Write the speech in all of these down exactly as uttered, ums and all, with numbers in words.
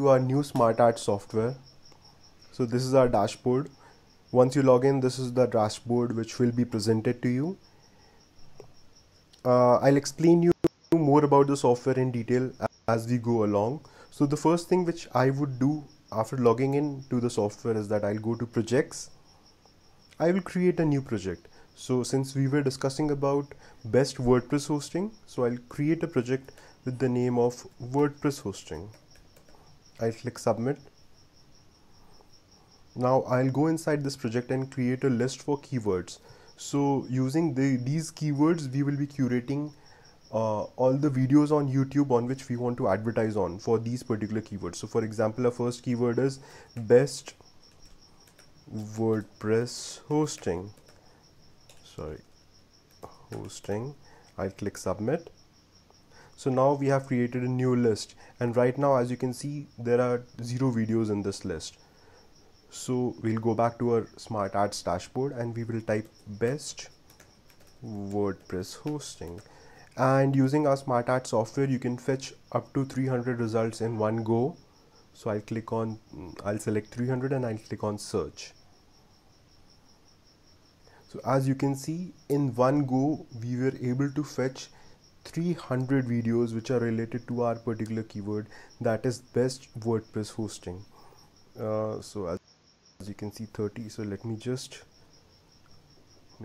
to our new SmartAds software. So this is our dashboard. Once you log in, this is the dashboard which will be presented to you. Uh, I'll explain you more about the software in detail as we go along. So the first thing which I would do after logging in to the software is that I'll go to projects. I will create a new project. So since we were discussing about best WordPress hosting, so I'll create a project with the name of WordPress hosting. I'll click submit. Now I'll go inside this project and create a list for keywords. So using the, these keywords, we will be curating uh, all the videos on YouTube on which we want to advertise on for these particular keywords. So for example, our first keyword is best WordPress hosting. Sorry, hosting. I'll click submit. So now we have created a new list, and right now, as you can see, there are zero videos in this list. So we'll go back to our SmartAds dashboard and we will type best WordPress hosting, and using our SmartAds software you can fetch up to three hundred results in one go. So I'll click on, I'll select three hundred and I'll click on search. So as you can see, in one go we were able to fetch three hundred videos which are related to our particular keyword, that is best WordPress hosting. Uh, so as As you can see, thirty, so let me just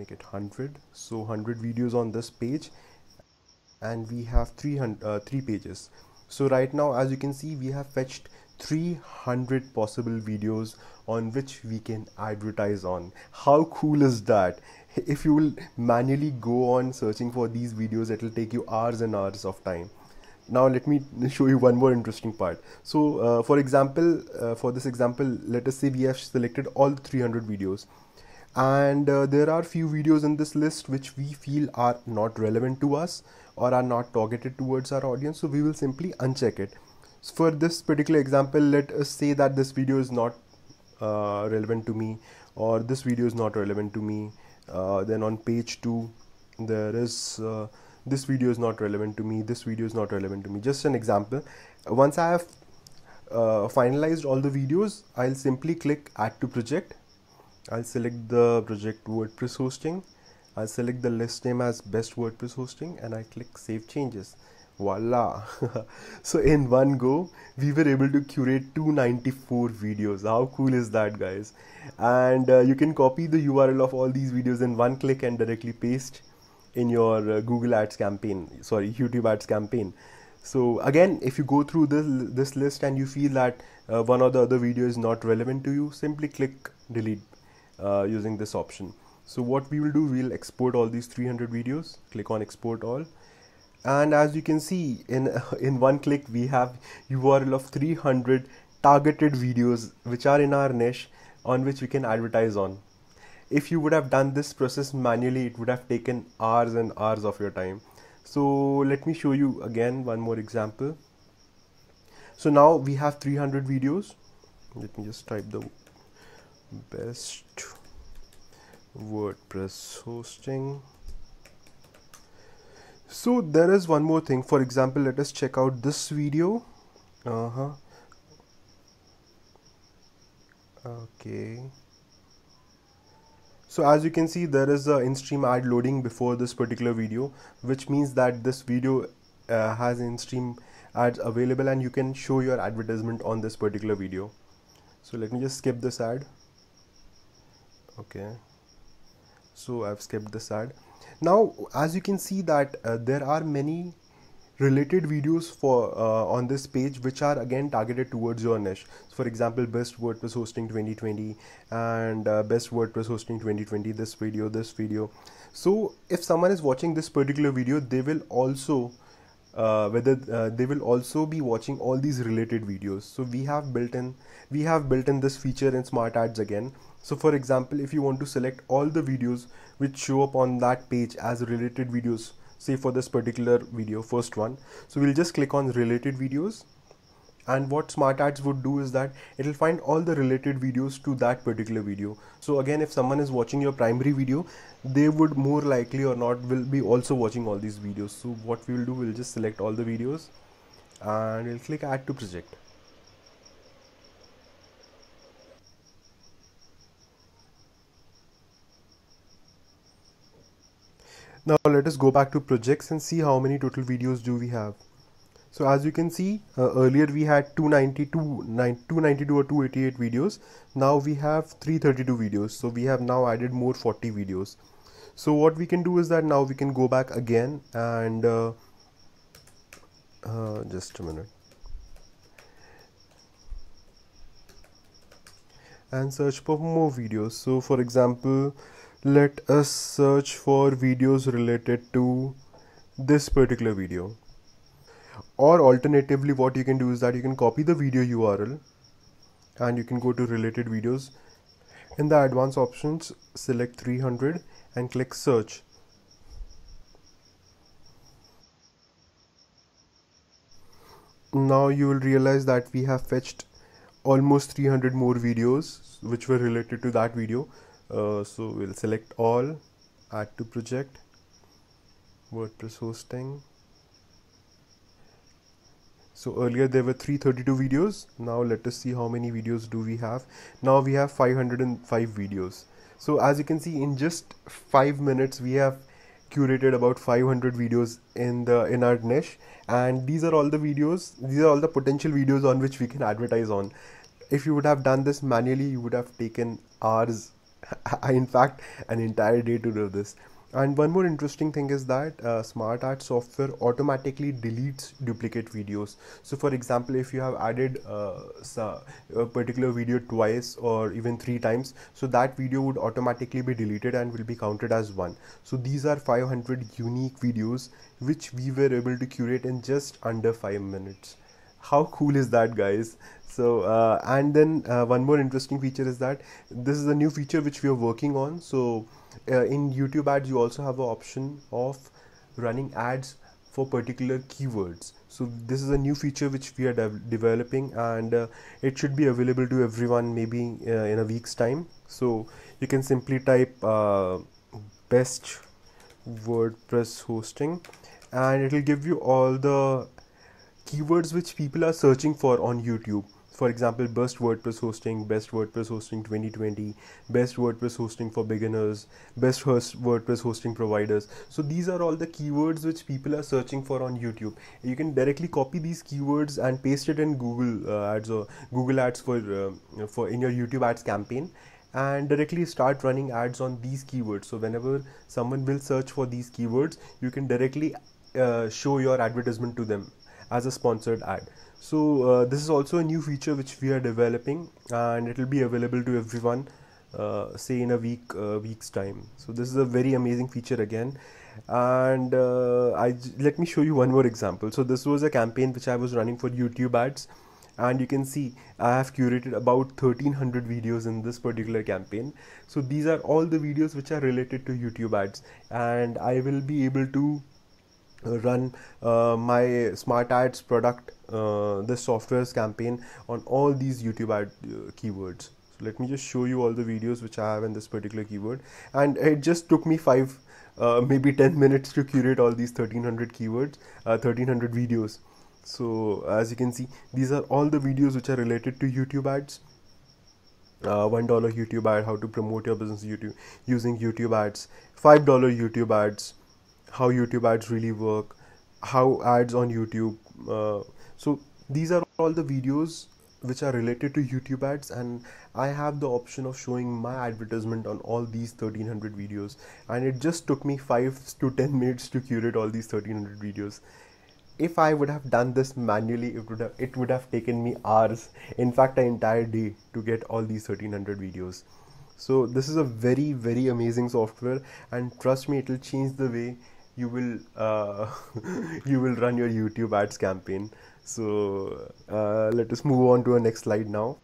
make it one hundred. So one hundred videos on this page, and we have three hundred, uh, three pages. So right now, as you can see, we have fetched three hundred possible videos on which we can advertise on. How cool is that? If you will manually go on searching for these videos, it will take you hours and hours of time. Now let me show you one more interesting part. So uh, for example, uh, for this example, let us say we have selected all three hundred videos, and uh, there are few videos in this list which we feel are not relevant to us or are not targeted towards our audience. So we will simply uncheck it. So for this particular example, let us say that this video is not uh, relevant to me, or this video is not relevant to me. Uh, then on page two, there is uh, this video is not relevant to me, this video is not relevant to me, just an example. Once I have uh, finalized all the videos, I'll simply click add to project. I'll select the project WordPress hosting. I'll select the list name as best WordPress hosting and I click save changes. Voila. So in one go we were able to curate two hundred ninety-four videos. How cool is that, guys? And uh, you can copy the U R L of all these videos in one click and directly paste in your uh, Google Ads campaign, sorry, YouTube Ads campaign. So again, if you go through this, this list and you feel that uh, one or the other video is not relevant to you, simply click delete uh, using this option. So what we will do, we'll export all these three hundred videos, click on export all. And as you can see, in, uh, in one click, we have U R L of three hundred targeted videos which are in our niche on which we can advertise on. If you would have done this process manually, it would have taken hours and hours of your time. So let me show you again one more example. So now we have three hundred videos. Let me just type the best WordPress hosting. So there is one more thing. For example, let us check out this video. Uh-huh. Okay. So as you can see, there is a in-stream ad loading before this particular video, which means that this video uh, has in-stream ads available and you can show your advertisement on this particular video. So let me just skip this ad. Okay. So I've skipped this ad. Now, as you can see that uh, there are many related videos for uh, on this page which are again targeted towards your niche. So for example, best WordPress hosting twenty twenty and uh, best WordPress hosting twenty twenty, this video, this video. So if someone is watching this particular video, they will also uh, whether uh, they will also be watching all these related videos. So we have built in we have built in this feature in SmartAds again. So for example, if you want to select all the videos which show up on that page as related videos, say for this particular video, first one, so we'll just click on related videos, and what SmartAds would do is that it'll find all the related videos to that particular video. So again, if someone is watching your primary video, they would more likely or not will be also watching all these videos. So what we'll do, we'll just select all the videos and we'll click add to project. Now let us go back to projects and see how many total videos do we have. So as you can see, uh, earlier we had two ninety-two, nine, two ninety-two or two eighty-eight videos. Now we have three thirty-two videos. So we have now added more forty videos. So what we can do is that now we can go back again and uh, uh, just a minute. And search for more videos. So for example, let us search for videos related to this particular video. Or alternatively, what you can do is that you can copy the video U R L and you can go to related videos. In the advanced options, select three hundred and click search. Now you will realize that we have fetched almost three hundred more videos which were related to that video. Uh, so we'll select all, add to project, WordPress hosting. So earlier there were three thirty-two videos. Now let us see how many videos do we have. Now we have five hundred five videos. So as you can see, in just five minutes we have curated about five hundred videos in the in our niche, and these are all the videos, these are all the potential videos on which we can advertise on. If you would have done this manually, you would have taken hours, in fact an entire day to do this. And one more interesting thing is that uh, SmartAds software automatically deletes duplicate videos. So for example, if you have added uh, a particular video twice or even three times, so that video would automatically be deleted and will be counted as one. So these are five hundred unique videos which we were able to curate in just under five minutes. How cool is that, guys? So uh, and then uh, one more interesting feature is that this is a new feature which we are working on. So uh, in YouTube ads, you also have an option of running ads for particular keywords. So this is a new feature which we are de developing, and uh, it should be available to everyone maybe uh, in a week's time. So you can simply type uh, best WordPress hosting and it will give you all the keywords which people are searching for on YouTube. For example, best WordPress hosting, best WordPress hosting twenty twenty, best WordPress hosting for beginners, best WordPress hosting providers. So these are all the keywords which people are searching for on YouTube. You can directly copy these keywords and paste it in Google uh, ads or Google ads for uh, for in your YouTube ads campaign, and directly start running ads on these keywords. So whenever someone will search for these keywords, you can directly uh, show your advertisement to them as a sponsored ad. So uh, this is also a new feature which we are developing, and it will be available to everyone uh, say in a week uh, week's time. So this is a very amazing feature again, and uh, I let me show you one more example. So this was a campaign which I was running for YouTube ads, and you can see I have curated about thirteen hundred videos in this particular campaign. So these are all the videos which are related to YouTube ads, and I will be able to run uh, my SmartAds product, uh, the software's campaign on all these YouTube ad uh, keywords. So let me just show you all the videos which I have in this particular keyword, and it just took me five, uh, maybe ten minutes to curate all these thirteen hundred keywords, uh, thirteen hundred videos. So as you can see, these are all the videos which are related to YouTube ads. Uh, one dollar YouTube ad, how to promote your business YouTube using YouTube ads, five dollar YouTube ads, how YouTube ads really work, how ads on YouTube. Uh, so these are all the videos which are related to YouTube ads, and I have the option of showing my advertisement on all these thirteen hundred videos, and it just took me five to ten minutes to curate all these thirteen hundred videos. If I would have done this manually, it would have, it would have taken me hours, in fact an entire day, to get all these thirteen hundred videos. So this is a very very amazing software, and trust me, it will change the way you will uh, you will run your YouTube ads campaign. So uh, let us move on to our next slide now.